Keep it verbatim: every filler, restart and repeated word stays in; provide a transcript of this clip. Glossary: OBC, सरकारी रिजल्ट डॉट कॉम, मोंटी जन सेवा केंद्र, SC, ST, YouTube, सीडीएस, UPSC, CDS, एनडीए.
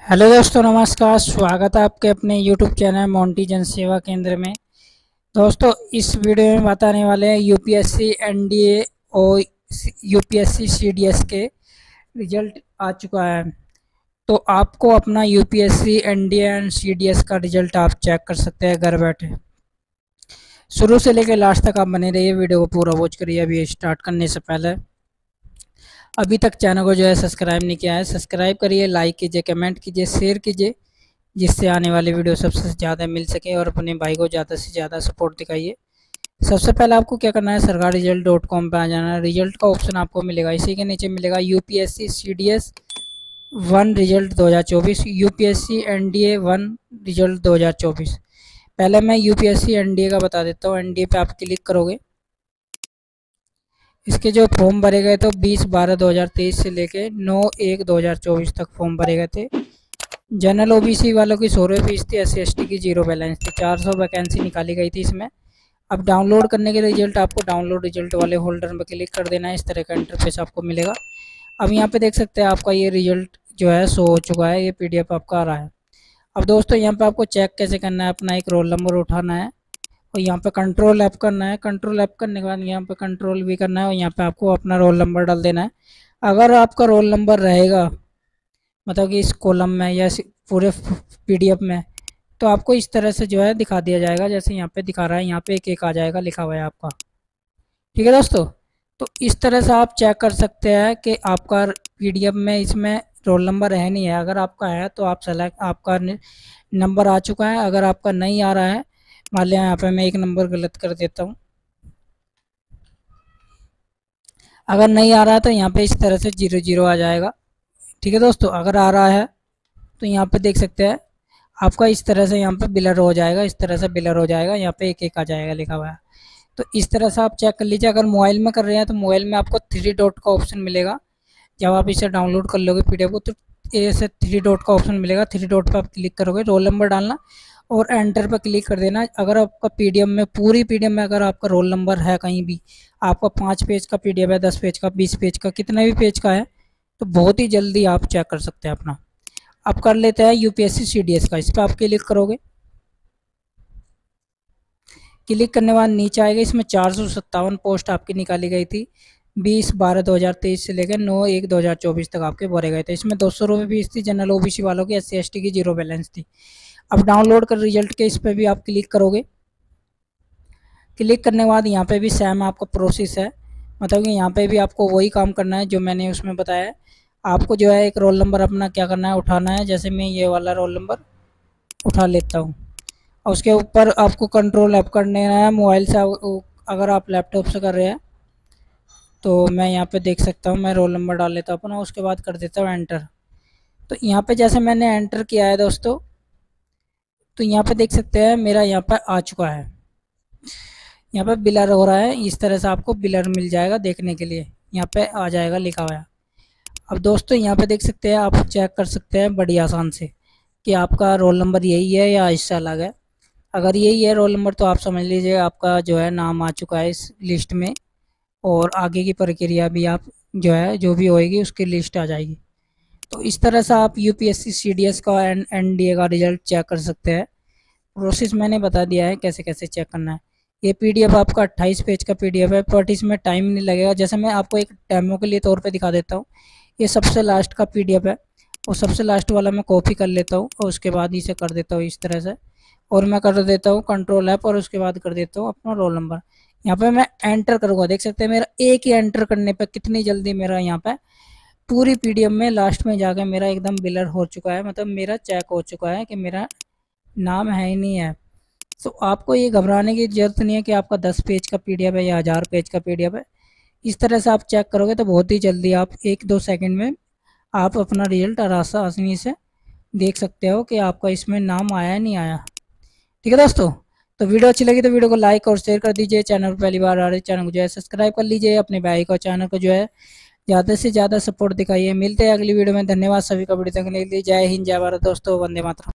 Hello दोस्तों, नमस्कार। स्वागत है आपके अपने यूट्यूब चैनल मोंटी जन सेवा केंद्र में। दोस्तों, इस वीडियो में बताने वाले हैं यूपीएससी एनडीए और यूपीएससी सीडीएस के रिजल्ट आ चुका है, तो आपको अपना यूपीएससी एनडीए एंड सीडीएस का रिजल्ट आप चेक कर सकते हैं घर बैठे। शुरू से लेकर लास्ट तक आप बने रहिए, वीडियो को पूरा वॉच करिए। अभी स्टार्ट करने से पहले अभी तक चैनल को जो है सब्सक्राइब नहीं किया है, सब्सक्राइब करिए, लाइक कीजिए, कमेंट कीजिए, शेयर कीजिए, जिससे आने वाले वीडियो सबसे ज़्यादा मिल सके और अपने भाई को ज़्यादा से ज़्यादा सपोर्ट दिखाइए। सबसे पहले आपको क्या करना है, सरकारी रिजल्ट डॉट कॉम पर आ जाना है। रिजल्ट का ऑप्शन आपको मिलेगा, इसी के नीचे मिलेगा यूपीएससी सीडीएस वन रिजल्ट दो हज़ार चौबीस, यूपीएससी एनडीए वन रिजल्ट दो हज़ार चौबीस। पहले मैं यूपीएससी एनडीए का बता देता हूँ। एनडीए पे आप क्लिक करोगे, इसके जो फॉर्म भरे गए तो बीस बारह दो हज़ार तेईस से लेके नौ एक दो हज़ार चौबीस तक फॉर्म भरे गए थे। जनरल ओबीसी वालों की सोलह फीस थी, एस सी एस टी की जीरो बैलेंस थी। चार सौ वैकेंसी निकाली गई थी इसमें। अब डाउनलोड करने के लिए रिजल्ट आपको डाउनलोड रिजल्ट वाले होल्डर पर क्लिक कर देना है। इस तरह का इंटरफेस आपको मिलेगा। अब यहाँ पे देख सकते हैं आपका ये रिजल्ट जो है शो हो चुका है, ये पी डी एफ आपका आ रहा है। अब दोस्तों, यहाँ पर आपको चेक कैसे करना है, अपना एक रोल नंबर उठाना है और यहाँ पे कंट्रोल ऐप करना है। कंट्रोल ऐप करने के बाद यहाँ पे कंट्रोल भी करना है और यहाँ पे आपको अपना रोल नंबर डाल देना है। अगर आपका रोल नंबर रहेगा, मतलब कि इस कॉलम में या पूरे पीडीएफ में, तो आपको इस तरह से जो है दिखा दिया जाएगा, जैसे यहाँ पे दिखा रहा है। यहाँ पे एक एक आ जाएगा लिखा हुआ है आपका। ठीक है दोस्तों, तो इस तरह से आप चेक कर सकते हैं कि आपका पीडीएफ में इसमें रोल नंबर है नहीं है। अगर आपका है तो आप सेलेक्ट, आपका नंबर आ चुका है। अगर आपका नहीं आ रहा है, मान लिया यहाँ पे मैं एक नंबर गलत कर देता हूँ, अगर नहीं आ रहा है तो यहाँ पे इस तरह से जीरो जीरो आ जाएगा। ठीक है दोस्तों, अगर आ रहा है तो यहाँ पे देख सकते हैं आपका इस तरह से यहाँ पे बिलर हो जाएगा, इस तरह से बिलर हो जाएगा, यहाँ पे एक एक आ जाएगा लिखा हुआ है। तो इस तरह से आप चेक कर लीजिए। अगर मोबाइल में कर रहे हैं तो मोबाइल में आपको थ्री डॉट का ऑप्शन मिलेगा। जब आप इसे डाउनलोड कर लोगे पीडीएफ को, तो ऐसे थ्री डॉट का ऑप्शन मिलेगा। थ्री डॉट पर आप क्लिक करोगे, रोल नंबर डालना और एंटर पर क्लिक कर देना। अगर आपका पीडीएफ में, पूरी पीडीएफ में अगर आपका रोल नंबर है, कहीं भी आपका पाँच पेज का पीडीएफ है, दस पेज का, बीस पेज का, कितना भी पेज का है, तो बहुत ही जल्दी आप चेक कर सकते हैं अपना। अब कर लेते हैं यूपीएससी सीडीएस का। इस पर आप क्लिक करोगे, क्लिक करने बाद नीचे आएगा। इसमें चार सौ सत्तावन पोस्ट आपकी निकाली गई थी, बीस बारह दो हज़ार तेईस से लेकर नौ एक दो हज़ार चौबीस तक आपके भरे गए थे। इसमें दो सौ रुपये फीस थी। जनरल ओबीसी वालों की, एस सी एस टी की जीरो बैलेंस थी। अब डाउनलोड कर रिजल्ट के, इस पर भी आप क्लिक करोगे। क्लिक करने के बाद यहाँ पे भी सेम आपका प्रोसेस है, मतलब कि यहाँ पे भी आपको वही काम करना है जो मैंने उसमें बताया है। आपको जो है एक रोल नंबर अपना क्या करना है, उठाना है। जैसे मैं ये वाला रोल नंबर उठा लेता हूँ और उसके ऊपर आपको कंट्रोल ऐप करने है। मोबाइल से, अगर आप लैपटॉप से कर रहे हैं तो मैं यहाँ पर देख सकता हूँ, मैं रोल नंबर डाल लेता हूँ अपना, उसके बाद कर देता हूँ एंटर। तो यहाँ पर जैसे मैंने एंटर किया है दोस्तों, तो यहाँ पे देख सकते हैं मेरा यहाँ पर आ चुका है। यहाँ पे बिलर हो रहा है, इस तरह से आपको बिलर मिल जाएगा देखने के लिए, यहाँ पे आ जाएगा लिखा हुआ। अब दोस्तों, यहाँ पे देख सकते हैं, आप चेक कर सकते हैं बड़ी आसान से कि आपका रोल नंबर यही है या इससे अलग है। अगर यही है रोल नंबर तो आप समझ लीजिए आपका जो है नाम आ चुका है इस लिस्ट में, और आगे की प्रक्रिया भी आप जो है जो भी होएगी उसकी लिस्ट आ जाएगी। तो इस तरह से आप यूपीएससी सीडीएस का एंड एनडीए का रिजल्ट चेक कर सकते हैं। प्रोसेस मैंने बता दिया है कैसे कैसे चेक करना है। ये पीडीएफ आपका अट्ठाईस पेज का पीडीएफ है, बट इसमें टाइम नहीं लगेगा। जैसे मैं आपको एक डेमो के लिए तौर पे दिखा देता हूँ, ये सबसे लास्ट का पीडीएफ है और सबसे लास्ट वाला मैं कॉपी कर लेता हूँ और उसके बाद इसे कर देता हूँ इस तरह से, और मैं कर देता हूँ कंट्रोल ऐप और उसके बाद कर देता हूँ अपना रोल नंबर। यहाँ पर मैं एंटर करूँगा, देख सकते हैं मेरा एक ही एंटर करने पर कितनी जल्दी मेरा यहाँ पर पूरी पीडीएफ में लास्ट में जाकर मेरा एकदम बिलर हो चुका है, मतलब मेरा चेक हो चुका है कि मेरा नाम है ही नहीं है। तो आपको ये घबराने की ज़रूरत नहीं है कि आपका दस पेज का पीडीएफ है या हज़ार पेज का पीडीएफ है। इस तरह से आप चेक करोगे तो बहुत ही जल्दी आप एक दो सेकंड में आप अपना रिजल्ट आरासा आसानी से देख सकते हो कि आपका इसमें नाम आया नहीं आया। ठीक है दोस्तों, तो वीडियो अच्छी लगी तो वीडियो को लाइक और शेयर कर दीजिए। चैनल पर पहली बार आ रहे, चैनल को जो है सब्सक्राइब कर लीजिए। अपने भाई को, चैनल को जो है ज़्यादा से ज़्यादा सपोर्ट दिखाइए। मिलते हैं अगली वीडियो में। धन्यवाद सभी का वीडियो देखने के लिए। जय हिंद, जय भारत दोस्तों, वंदे मातरम।